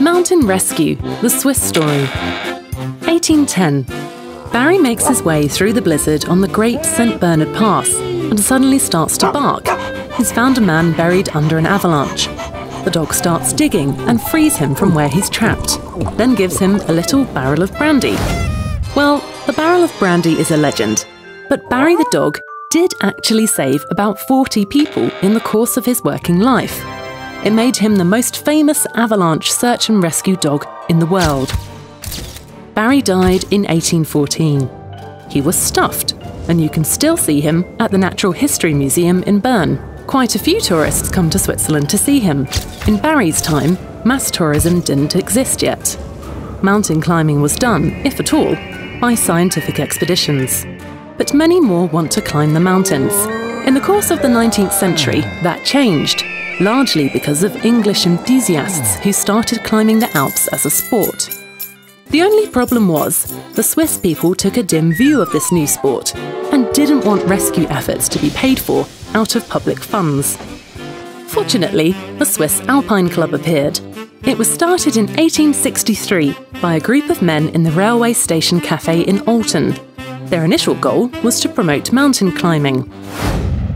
Mountain Rescue, the Swiss Story. 1810. Barry makes his way through the blizzard on the Great St. Bernard Pass and suddenly starts to bark. He's found a man buried under an avalanche. The dog starts digging and frees him from where he's trapped, then gives him a little barrel of brandy. Well, the barrel of brandy is a legend, but Barry the dog did actually save about 40 people in the course of his working life. It made him the most famous avalanche search and rescue dog in the world. Barry died in 1814. He was stuffed, and you can still see him at the Natural History Museum in Bern. Quite a few tourists come to Switzerland to see him. In Barry's time, mass tourism didn't exist yet. Mountain climbing was done, if at all, by scientific expeditions. But many more want to climb the mountains. In the course of the 19th century, that changed, largely because of English enthusiasts who started climbing the Alps as a sport. The only problem was, the Swiss people took a dim view of this new sport and didn't want rescue efforts to be paid for out of public funds. Fortunately, the Swiss Alpine Club appeared. It was started in 1863 by a group of men in the railway station cafe in Olten. Their initial goal was to promote mountain climbing.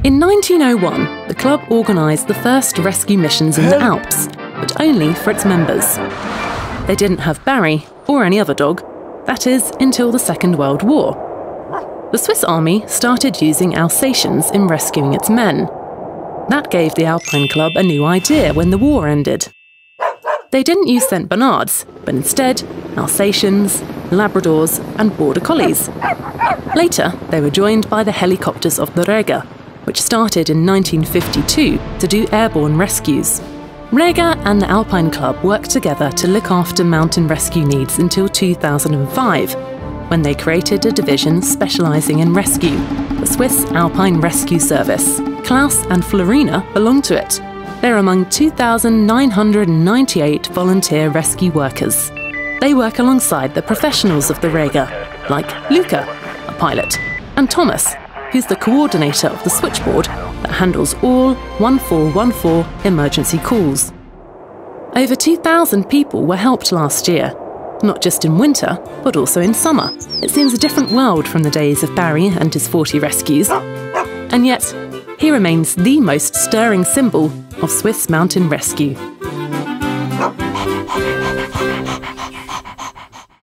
In 1901, the club organised the first rescue missions in the Alps, but only for its members. They didn't have Barry, or any other dog, that is, until the Second World War. The Swiss Army started using Alsatians in rescuing its men. That gave the Alpine Club a new idea when the war ended. They didn't use St. Bernards, but instead Alsatians, Labradors and Border Collies. Later, they were joined by the helicopters of the Rega, which started in 1952 to do airborne rescues. Rega and the Alpine Club worked together to look after mountain rescue needs until 2005, when they created a division specialising in rescue, the Swiss Alpine Rescue Service. Klaus and Florina belong to it. They're among 2,998 volunteer rescue workers. They work alongside the professionals of the Rega, like Luca, a pilot, and Thomas, who's the coordinator of the switchboard that handles all 1414 emergency calls. Over 2,000 people were helped last year, not just in winter, but also in summer. It seems a different world from the days of Barry and his 40 rescues. And yet, he remains the most stirring symbol of Swiss mountain rescue.